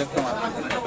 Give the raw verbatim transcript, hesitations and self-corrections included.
electron.